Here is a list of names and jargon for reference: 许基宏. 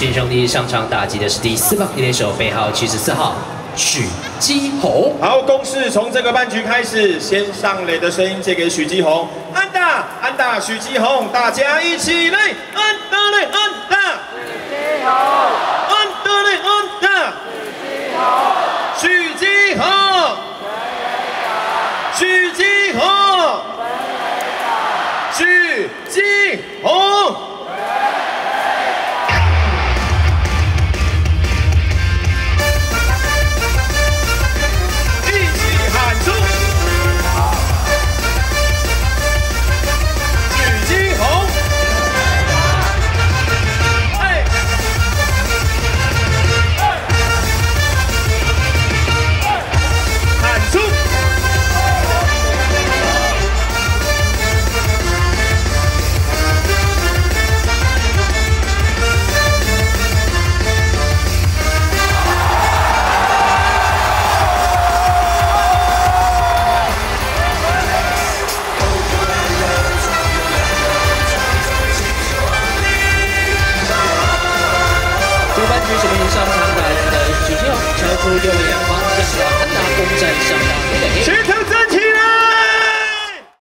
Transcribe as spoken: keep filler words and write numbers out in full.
迅兄弟上场打击的是第四棒的手背号七十四号许基宏。好，攻势从这个半局开始，先上垒的声音借给许基宏，安打，安打，许基宏，大家一起来，安打嘞，安。